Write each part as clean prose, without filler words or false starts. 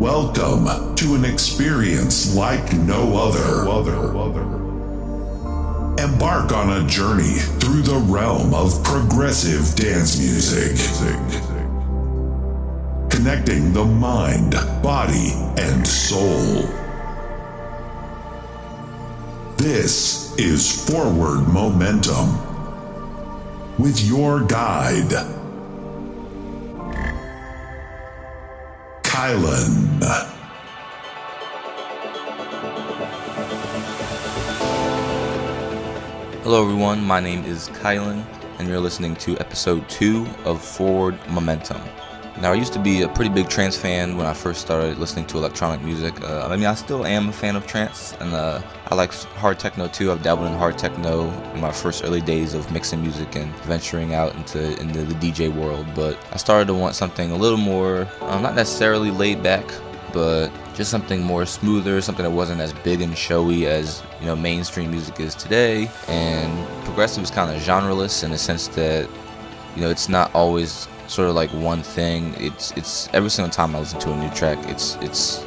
Welcome to an experience like no other. Embark on a journey through the realm of progressive dance music, connecting the mind, body, and soul. This is Forward Momentum with your guide, Kilen. Hello everyone, my name is Kilen and you're listening to episode 2 of Forward Momentum. Now, I used to be a pretty big trance fan when I first started listening to electronic music. I mean, I still am a fan of trance, and I like hard techno too. I've dabbled in hard techno in my first early days of mixing music and venturing out into the DJ world. But I started to want something a little more, not necessarily laid back, but just something more smoother, something that wasn't as big and showy as, you know, mainstream music is today. And progressive is kind of genreless in the sense that, you know, it's not always sort of like one thing. It's every single time I listen to a new track, it's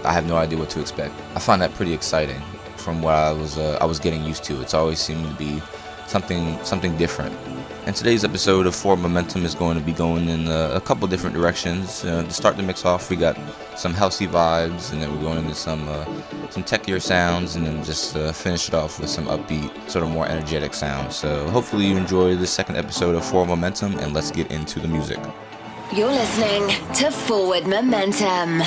I have no idea what to expect. I find that pretty exciting from what I was getting used to. It's always seemed to be something different. And today's episode of Forward Momentum is going to be going in a couple different directions. To start the mix off, we got some housey vibes, and then we're going into some techier sounds, and then just finish it off with some upbeat, sort of more energetic sounds. So hopefully you enjoy the second episode of Forward Momentum, and let's get into the music. You're listening to Forward Momentum.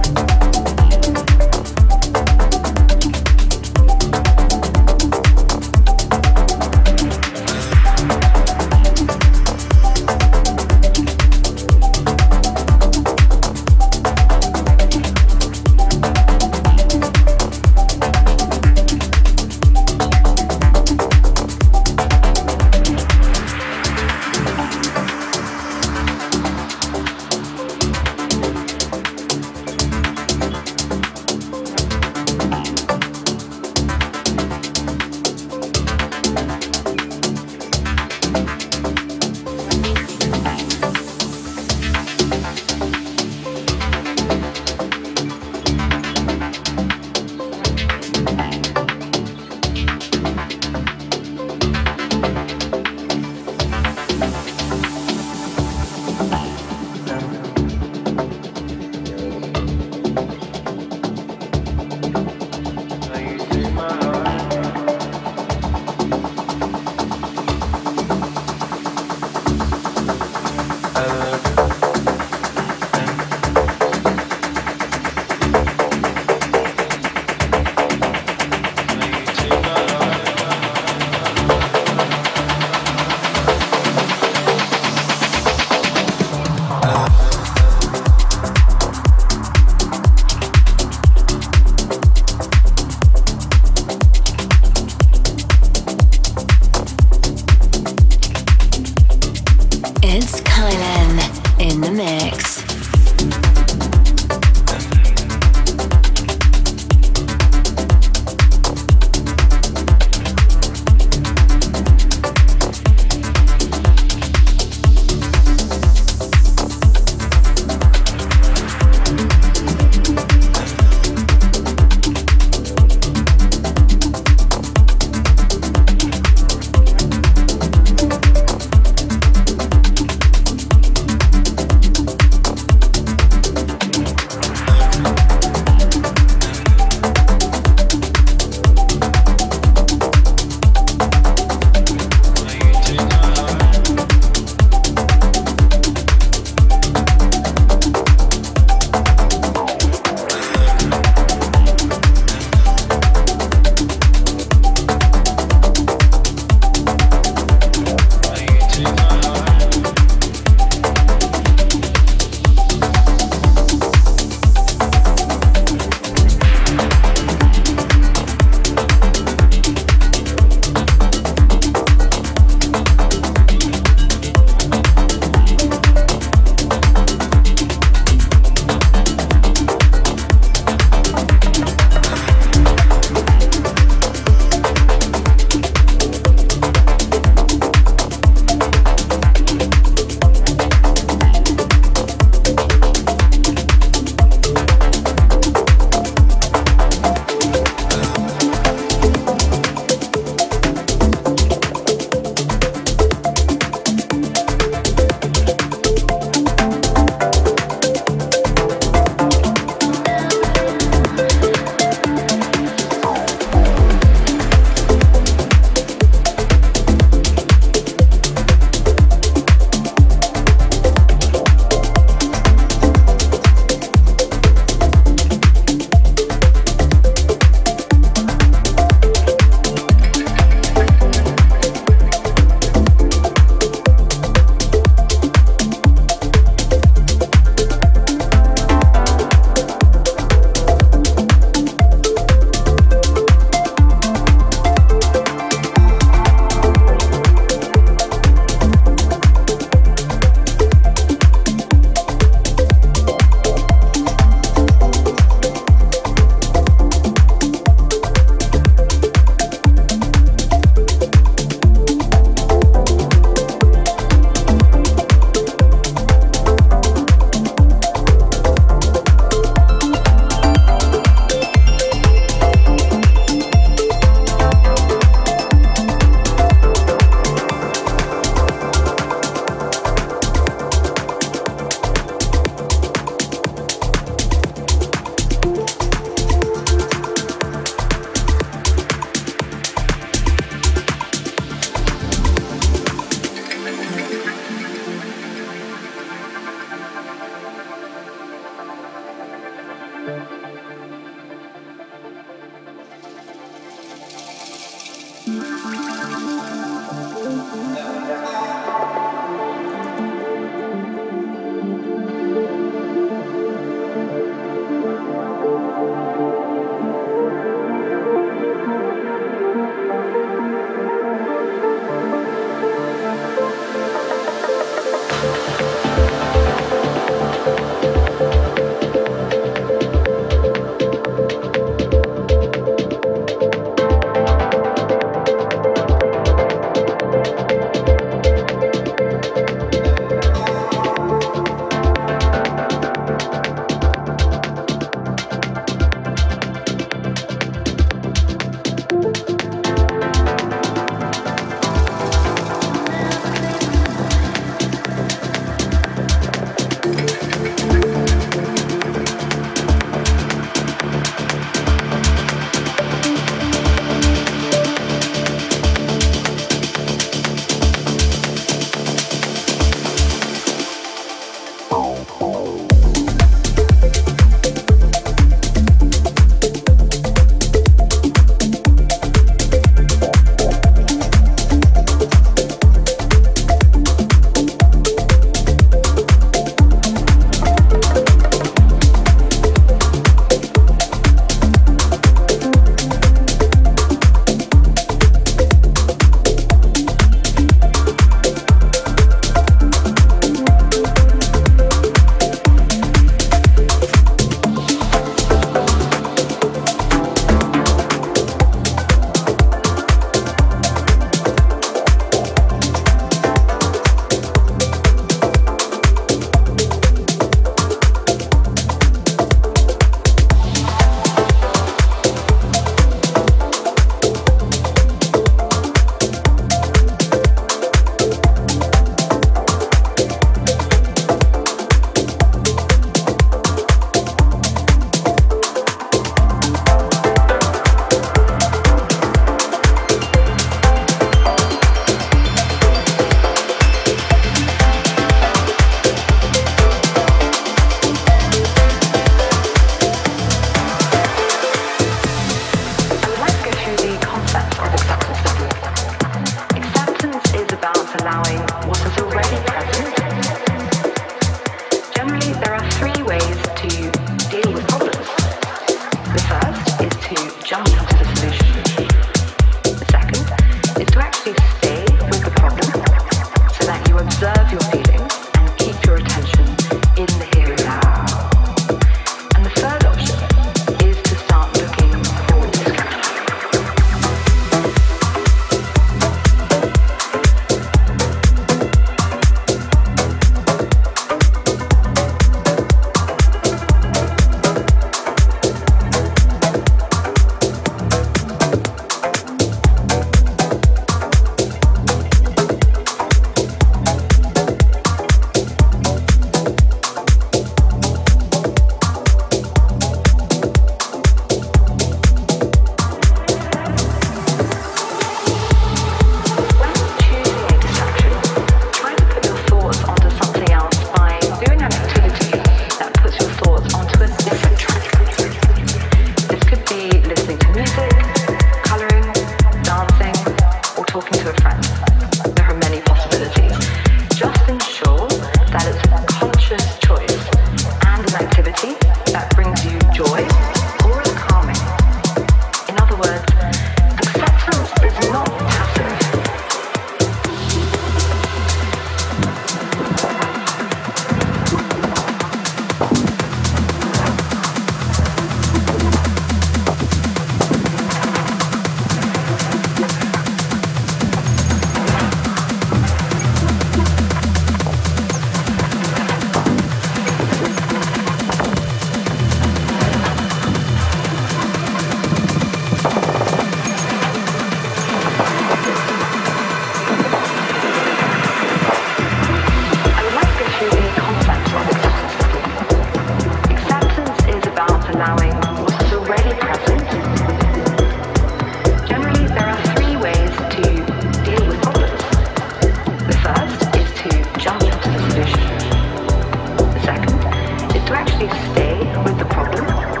Stay with the problem.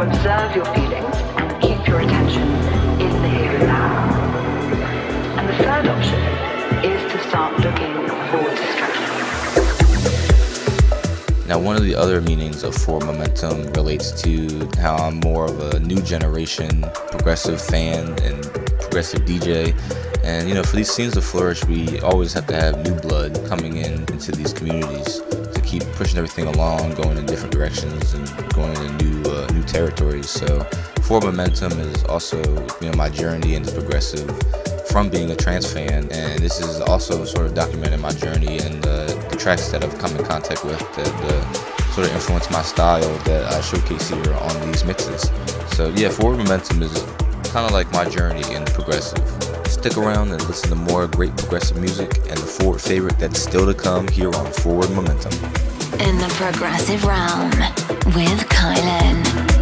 to observe your feelings and keep your attention in the here and now. And the third option is to start looking for distractions. Now, one of the other meanings of forward momentum relates to how I'm more of a new generation progressive fan and progressive DJ. And, you know, for these scenes to flourish, we always have to have new blood coming in into these communities to keep pushing everything along, going in different directions and going into new territories. So forward momentum is also, you know, my journey into progressive from being a trance fan. And this is also sort of documenting my journey and the tracks that I've come in contact with that sort of influence my style that I showcase here on these mixes. So yeah, forward momentum is kind of like my journey in progressive. Stick around and listen to more great progressive music and the forward favorite that's still to come here on Forward Momentum. In the progressive realm with Kilen.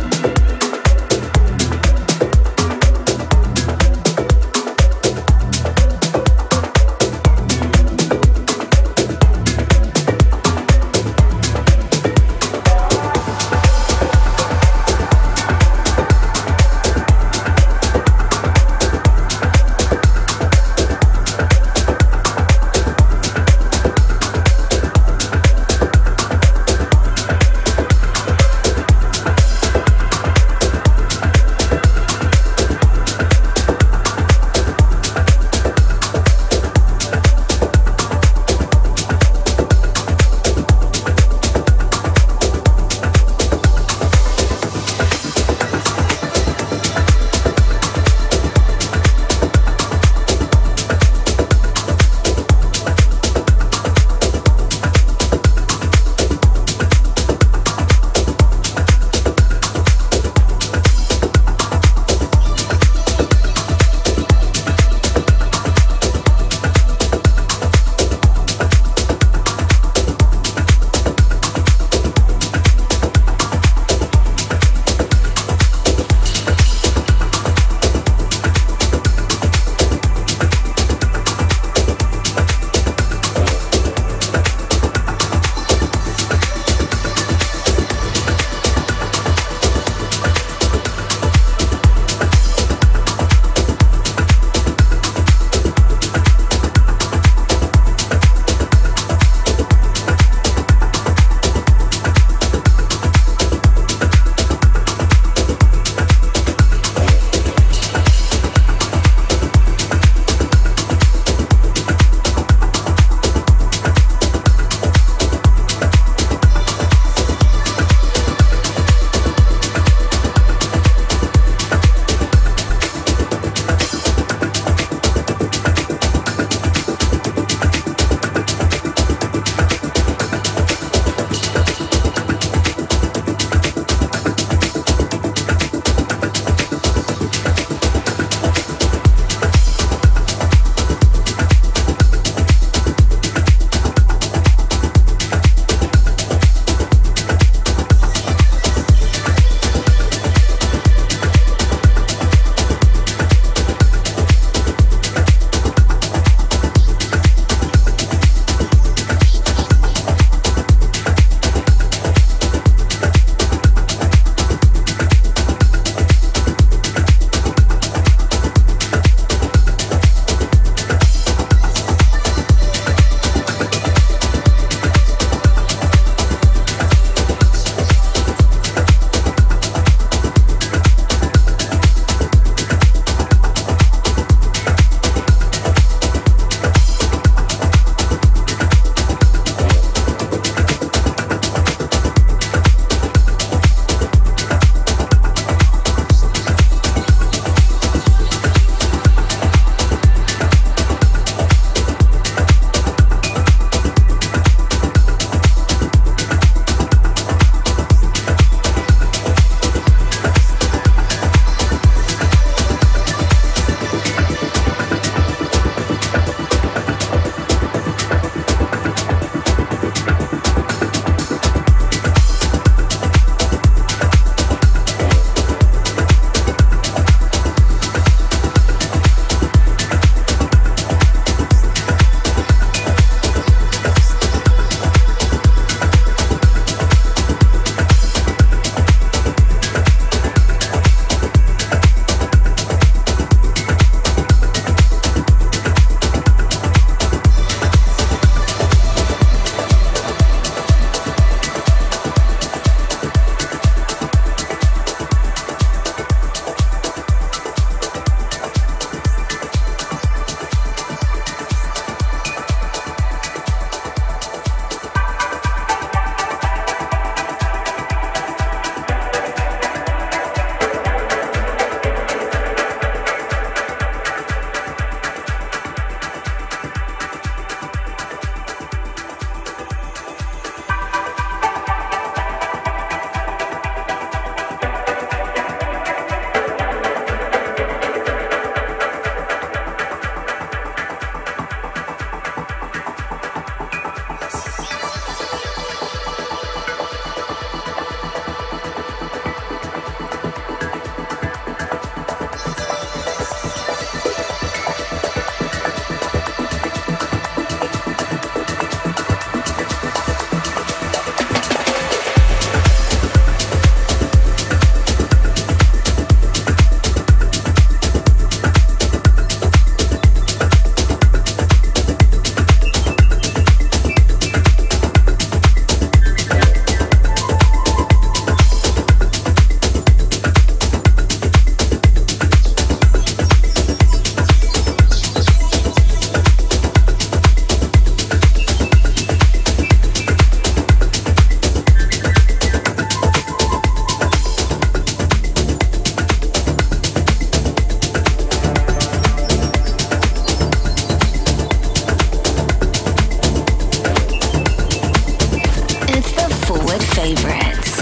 favorites.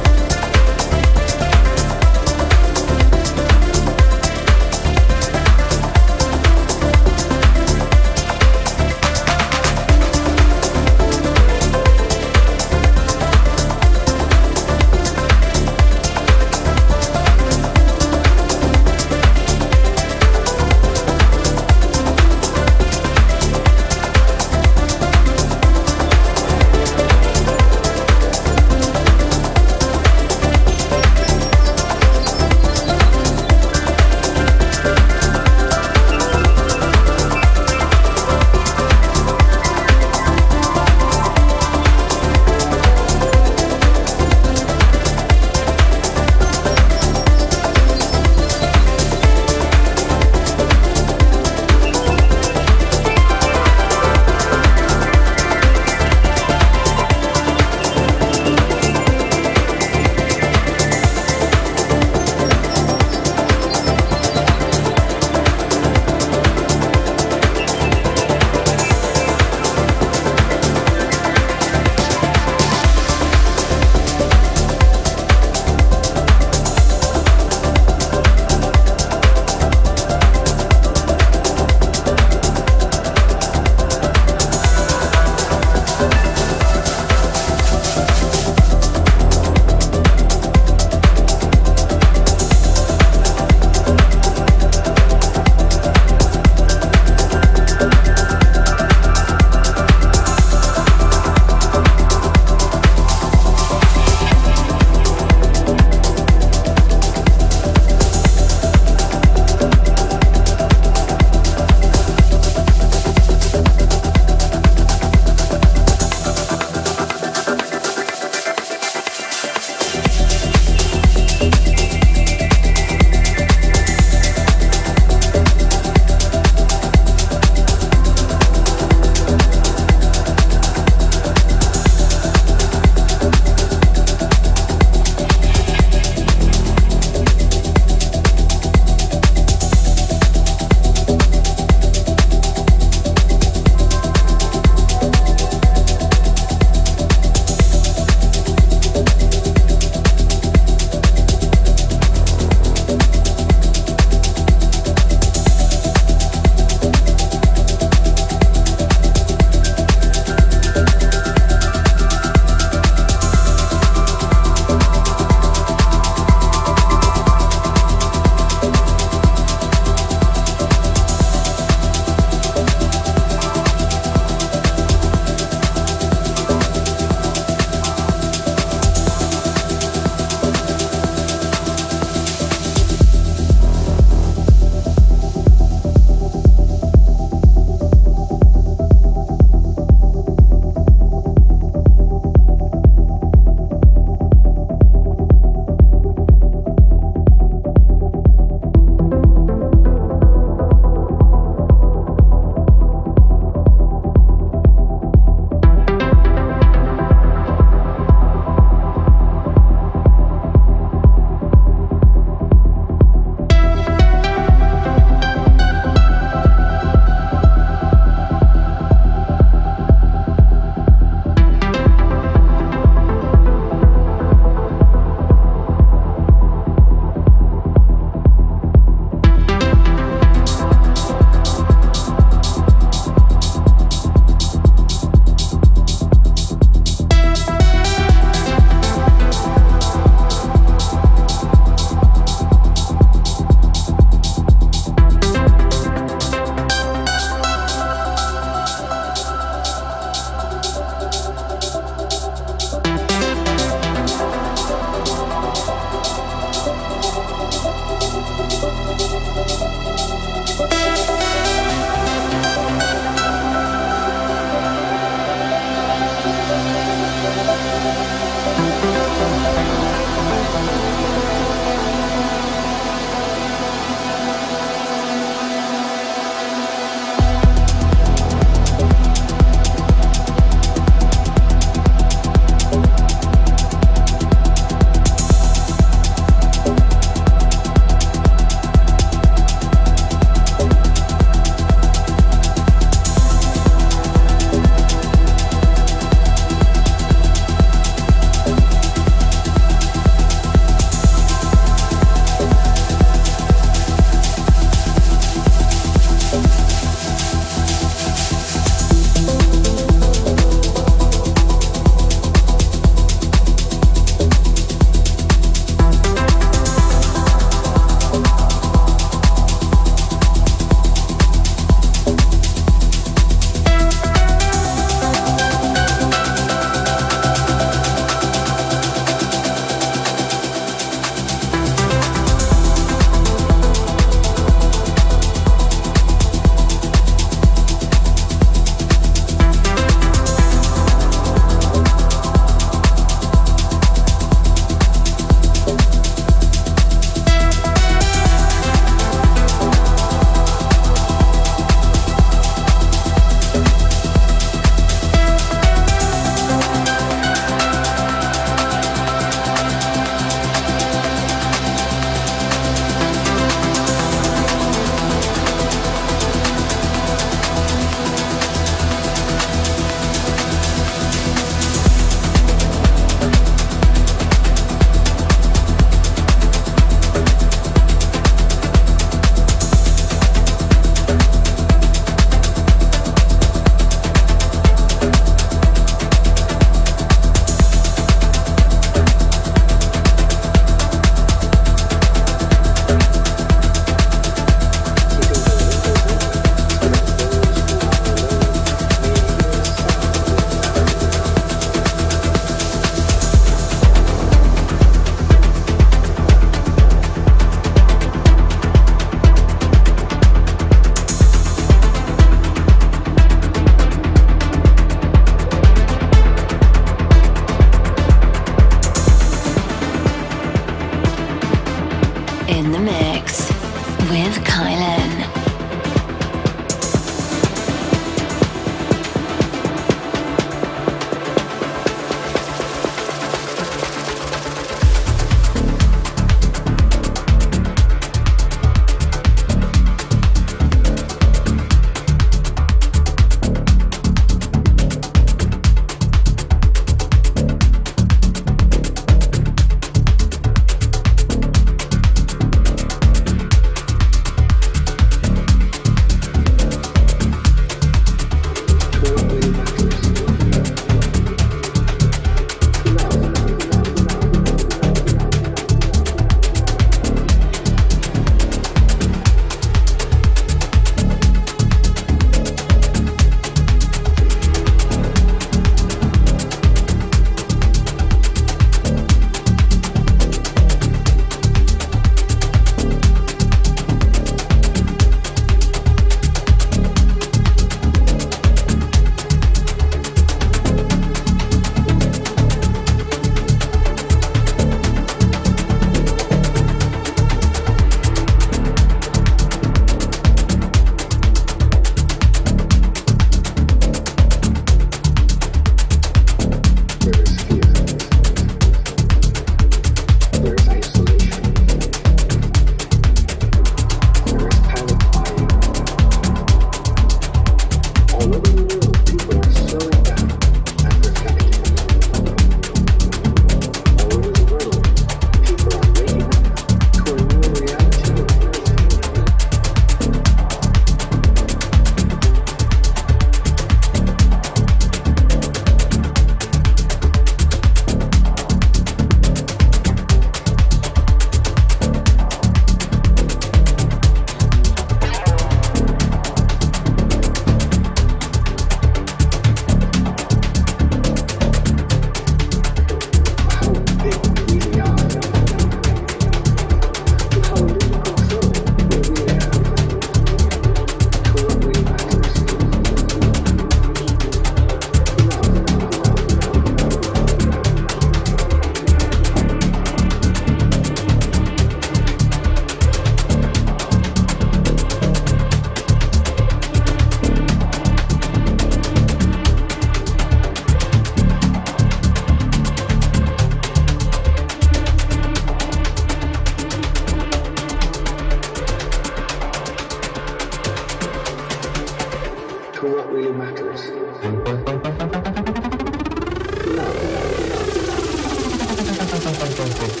something.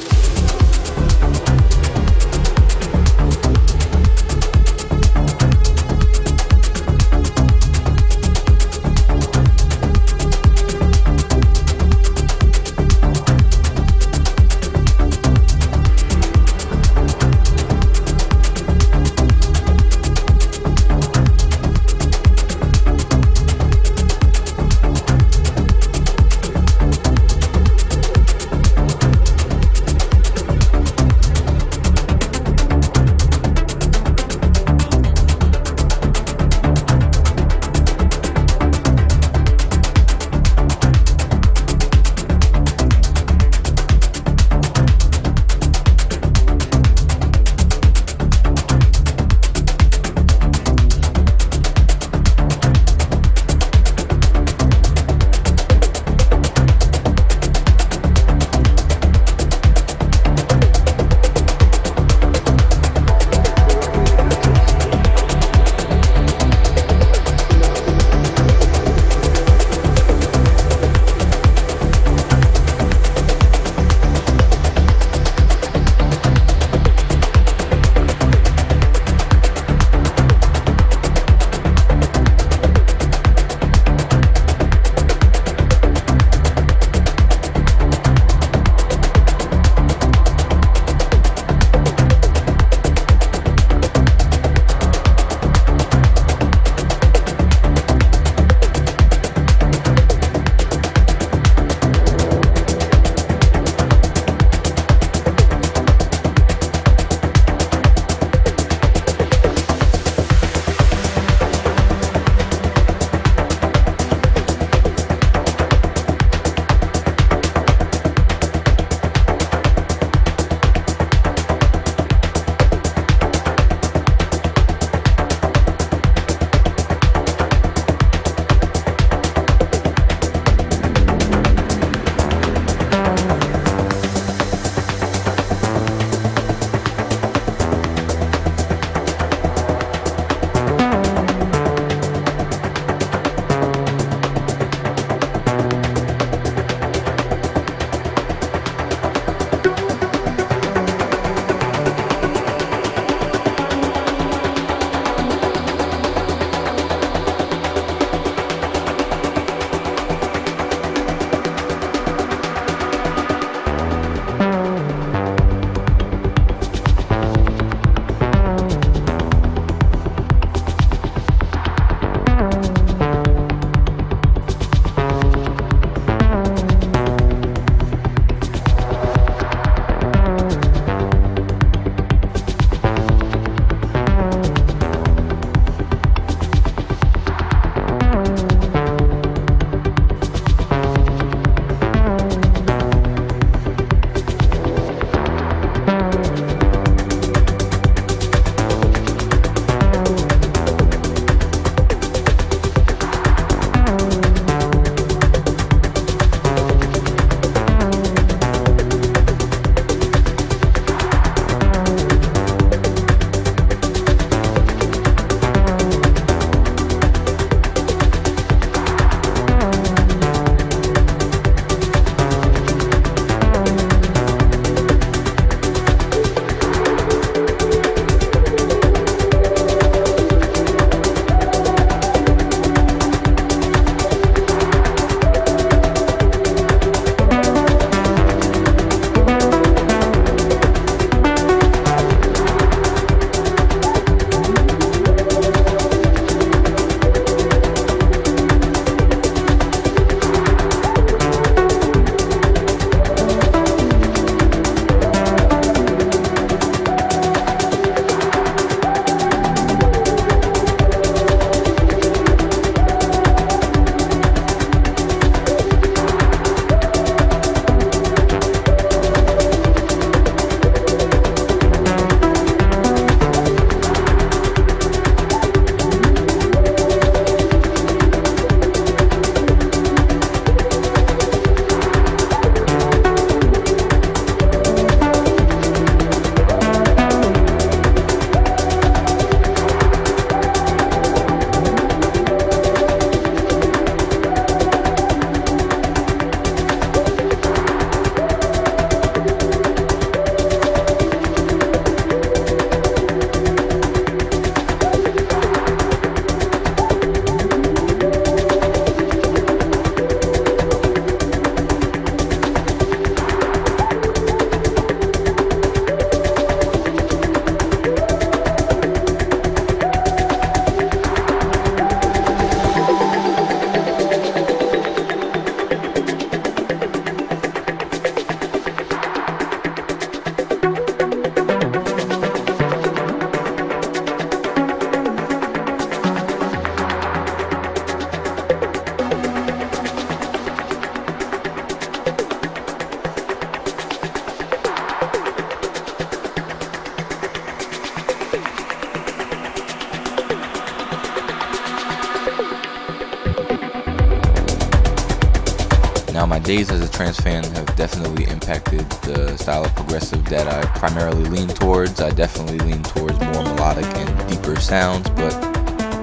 days as a trans fan have definitely impacted the style of progressive that I primarily lean towards. I definitely lean towards more melodic and deeper sounds, but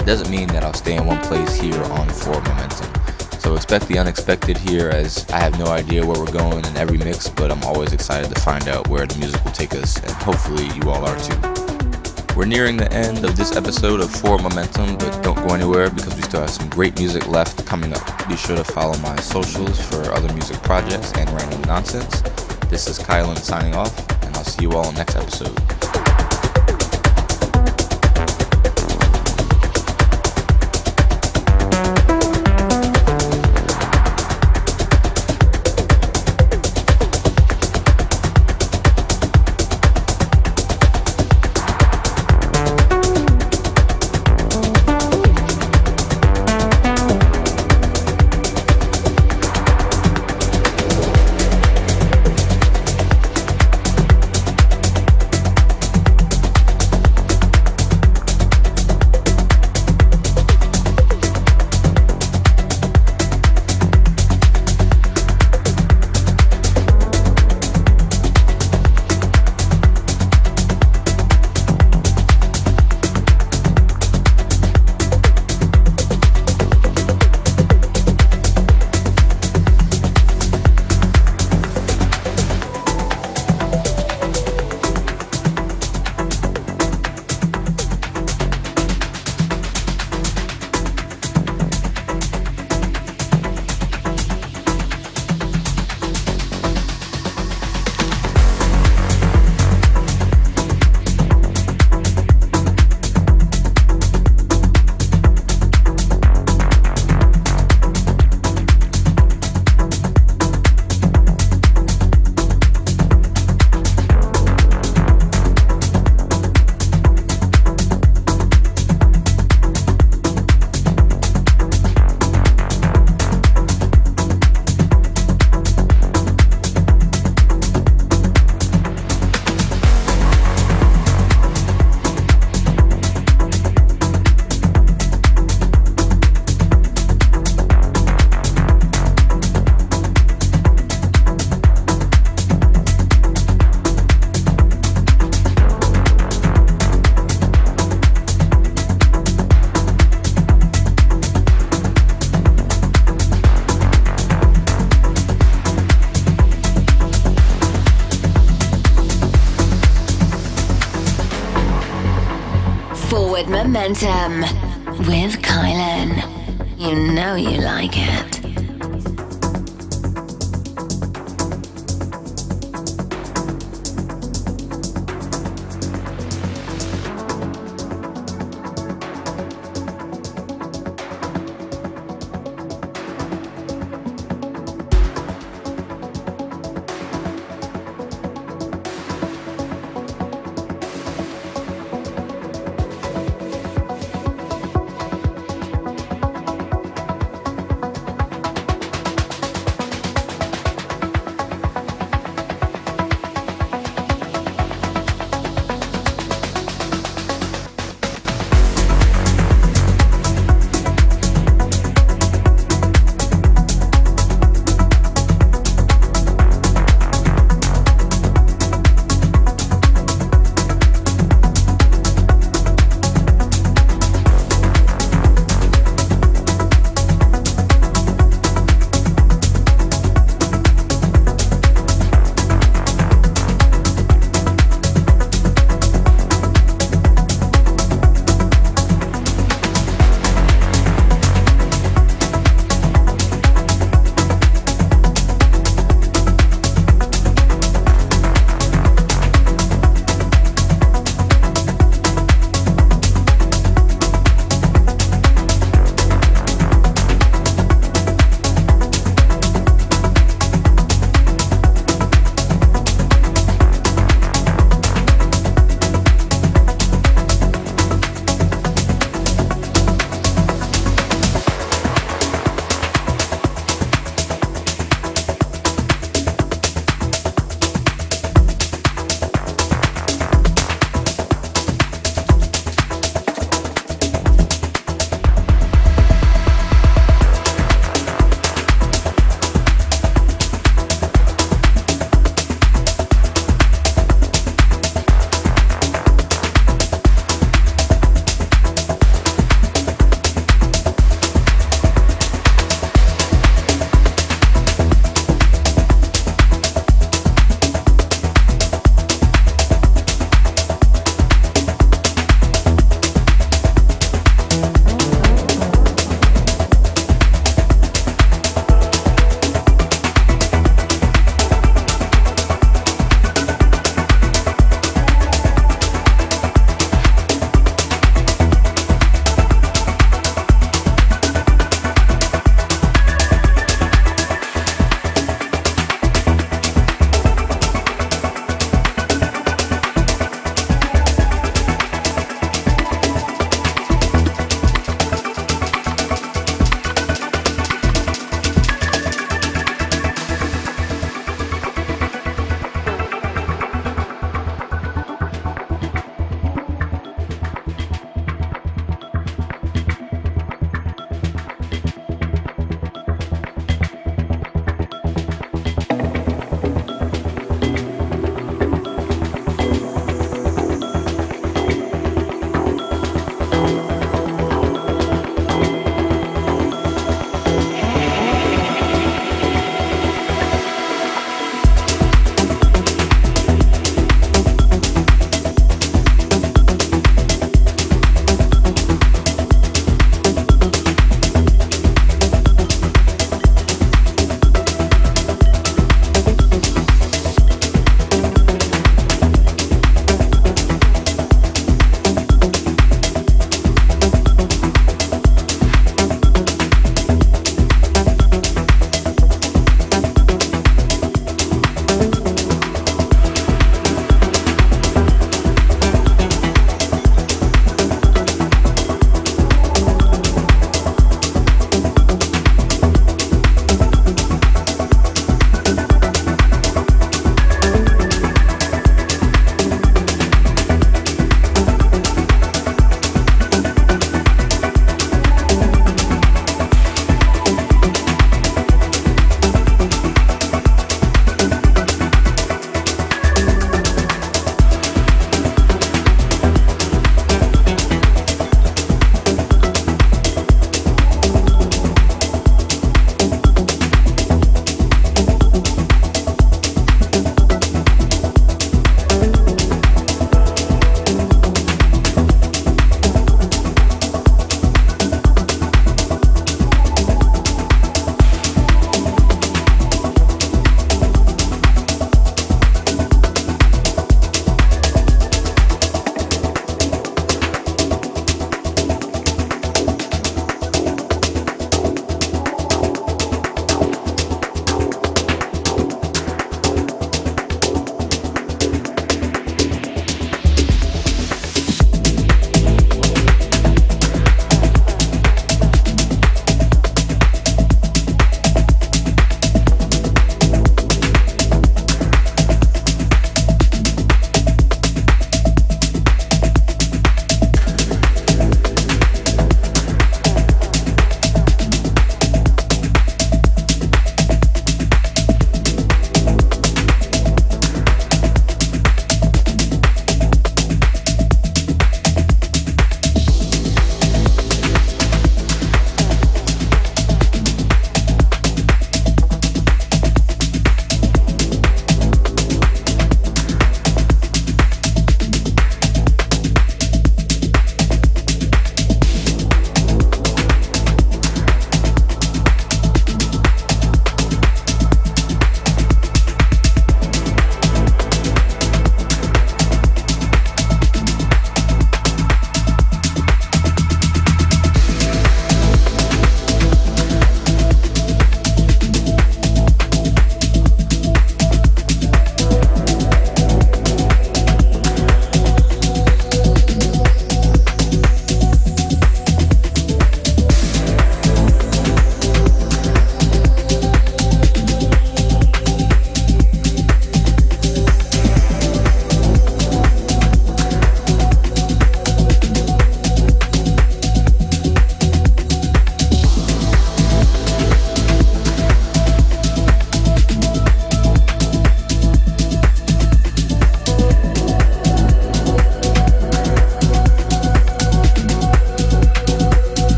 it doesn't mean that I'll stay in one place here on Forward Momentum. So expect the unexpected here, as I have no idea where we're going in every mix, but I'm always excited to find out where the music will take us, and hopefully you all are too. We're nearing the end of this episode of Forward Momentum, but don't go anywhere because we still have some great music left coming up. Be sure to follow my socials for other music projects and random nonsense. This is Kilen signing off, and I'll see you all in the next episode. Forward Momentum with Kilen. You know you like it.